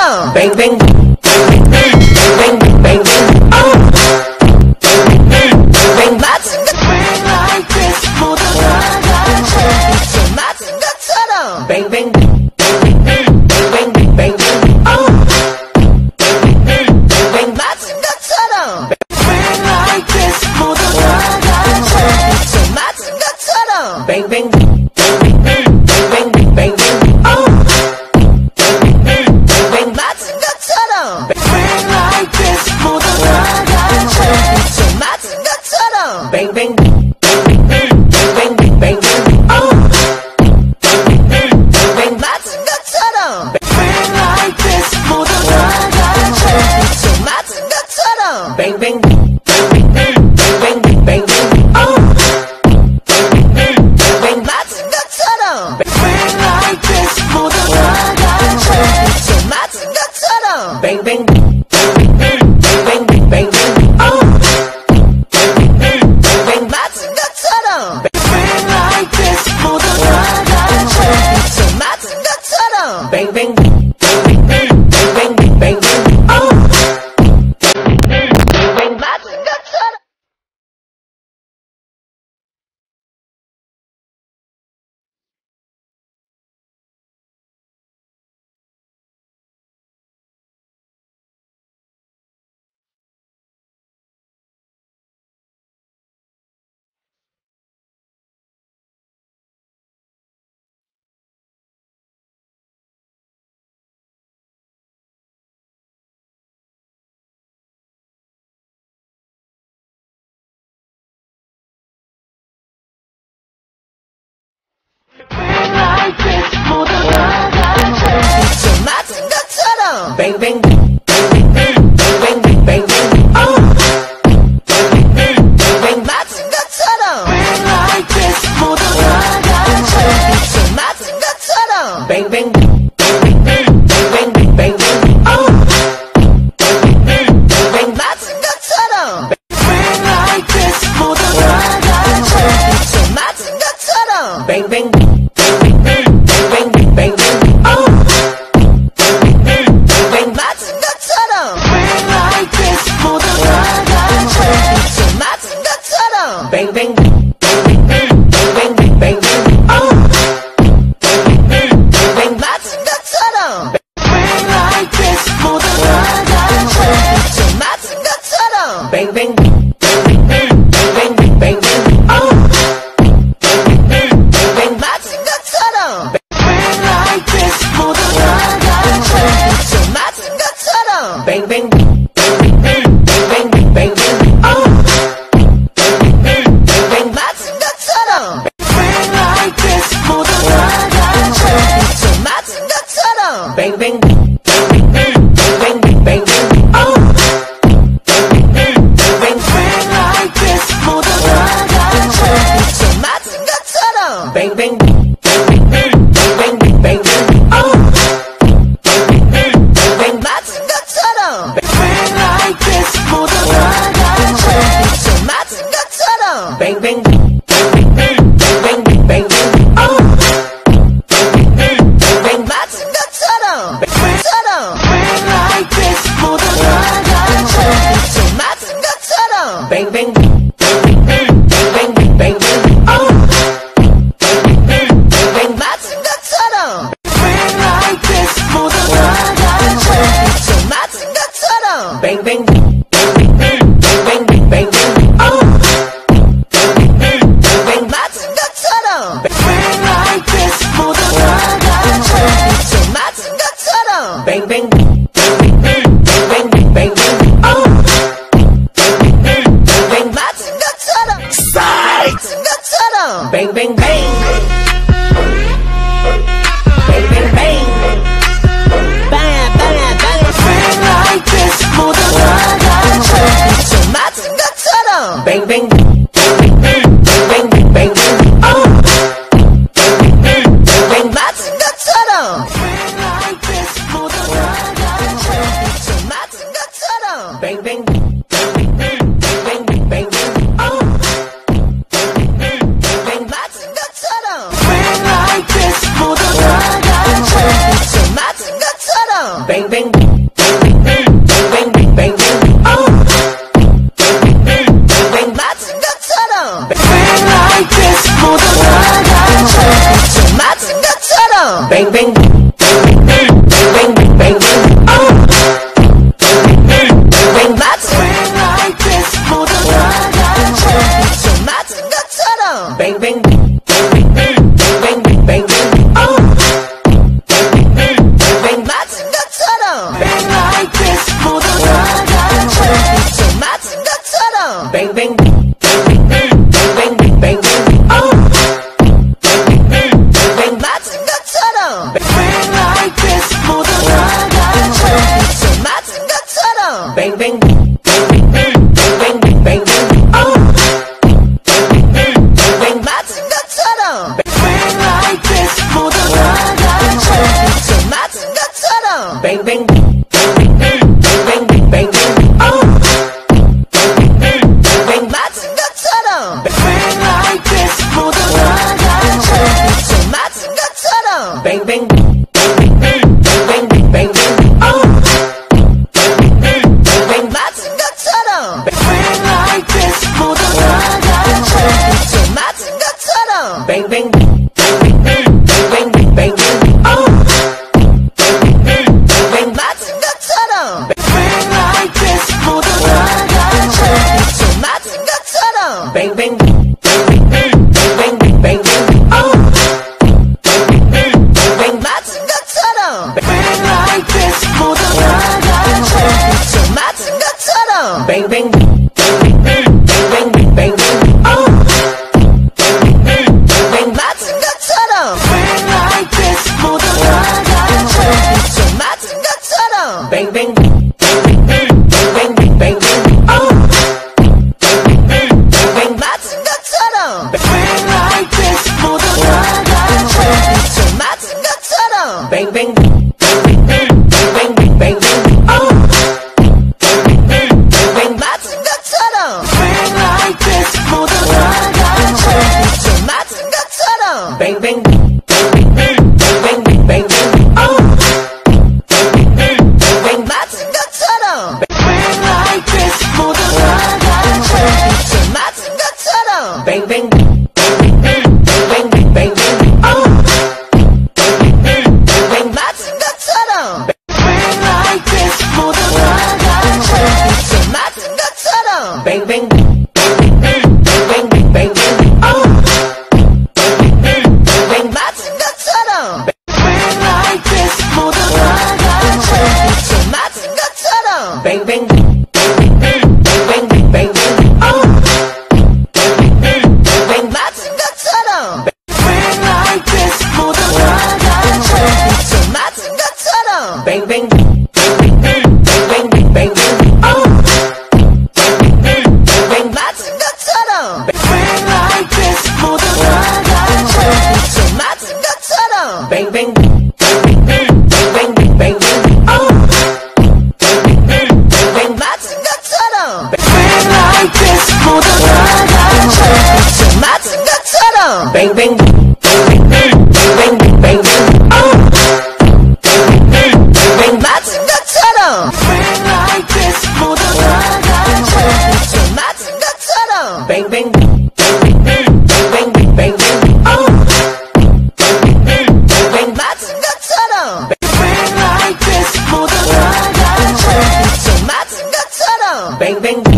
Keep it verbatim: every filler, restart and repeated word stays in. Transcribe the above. go. Bang bang bang bang bang bang bang bang. Oh. Bang bang bang bang bang bang bang bang bang. Oh. Bang bang bang 맞은 것처럼. Bang like this 모두 다 같이 맞은 것처럼. Bang bang bang bang bang bang bang. Oh. Bang bang bang 맞은 것처럼. Bang like this 모두 다 같이 맞은 것처럼. Bang bang bang bang bang bang bang. Bang bang bang bang bang bang bang bang. Oh. Bang bang bang 맞은 것처럼. Bang like this 모두 다 같이 맞은 것처럼. Bang bang bang bang bang bang. Oh. Bang bang bang 맞은 것처럼. Bang like this 모두 다 같이 맞은 것처럼. Bang bang bang bang bang bang bang. Bang bang bang bang bang bang bang bang. Oh. Bang bang bang 맞은 것처럼. Bang like this 모두 다 같이 맞은 것처럼. Bang bang bang bang bang bang. Oh. Bang bang bang 맞은 것처럼. Bang like this 모두 다 같이 맞은 것처럼. Bang bang bang bang bang bang. Bang bang bang bang bang bang bang. Oh. Bang bang bang 맞은 것처럼. Bang like this 모두 다 같이 맞은 것처럼. Bang bang bang bang bang. Oh. Bang bang bang 맞은 것처럼. Bang like this 모두 다 같이 맞은 것처럼. Bang bang bang bang bang. Oh. Bang bang bang bang bang bang. Oh. Bang bang bang like this 모두 다 같이 맞은 것처럼. Bang bang bang bang bang. Oh. Bang bang 맞은 것처럼. Bang like this 모두 다 같이 맞은 것처럼. Bang bang bang bang bang. Oh. Bang bang bang bang bang bang. Oh. Bang bang bang 맞은 것처럼. Bang like this 모두 다 같이 맞은 것처럼. Bang bang bang bang bang. Oh. Bang bang bang 맞은 것처럼. Bang like this 모두 다 같이 맞은 것처럼. Bang bang bang bang bang. Oh. Bang bang bang. Bang bang bang. Bang bang bang. Bang like this 모두 다 같이 맞은 것처럼. Bang bang bang bang bang. Oh. Bang bang bang 맞은 것처럼. Bang like this 모두 다 같이 맞은 것처럼. Bang bang bang bang bang. Oh. Bang like this 모두 다 같이 맞은 것처럼. Oh. Bang bang bang bang bang bang bang bang bang. Oh. Bang bang bang 맞은 것처럼. Bang like this 모두 나가줘. 맞은 것처럼. Bang bang bang bang bang bang bang bang. Oh. Bang like this 모두 나가줘. 맞은 것처럼. Bang bang bang bang bang bang bang bang. Bang bang bang bang bang bang bang bang bang. Oh. Bang bang bang 맞은 것처럼. Bang like this 모두 나가줘. 맞은 것처럼. Bang bang bang bang bang bang bang bang. Oh. Bang bang 맞은 것처럼. Bang like this 모두 나가줘. 맞은 것처럼. Bang bang bang bang bang bang bang bang. Bang bang bang bang bang bang bang. Oh. Bang 맞은 것처럼. Bang like this 모두 나가줘. 맞은 것처럼. Bang bang bang bang bang bang. Oh. Bang 맞은 것처럼. Bang like this 모두 나가줘. 맞은 것처럼. Bang bang bang bang bang bang bang. Bang bang bang bang bang bang. Oh. Bang 맞은 것처럼. Bang like this 모두 나가줘. 맞은 것처럼. Bang bang bang bang bang bang. Oh. Bang 맞은 것처럼. Bang like this 모두 나가줘. 맞은 것처럼. Bang bang bang bang bang bang bang. Bang bang bang bang bang bang. Oh. Bang 맞은 것처럼. Bang like this 모두 나가줘. 맞은 것처럼. Bang bang bang bang bang. Oh. Bang 맞은 것처럼. Bang like this 모두 나가줘. 맞은 것처럼. Bang bang bang bang bang. Oh. Bang bang bang bang bang bang. Oh. Bang 맞은 것처럼. Bang like this 모두 나가줘. 맞은 것처럼. Bang bang bang bang bang. Oh. Bang 맞은 것처럼. Bang like this 모두 나가줘. 맞은 것처럼. Bang bang bang bang bang. Oh. 맞은 것처럼. Bang bang bang bang bang. Oh. Bang 맞은 것처럼. Bang like this 모두 나가줘. 맞은 것처럼. Bang bang bang bang bang. Oh. Bang 맞은 것처럼. Bang like this 모두 나가줘. 맞은 것처럼. Bang bang.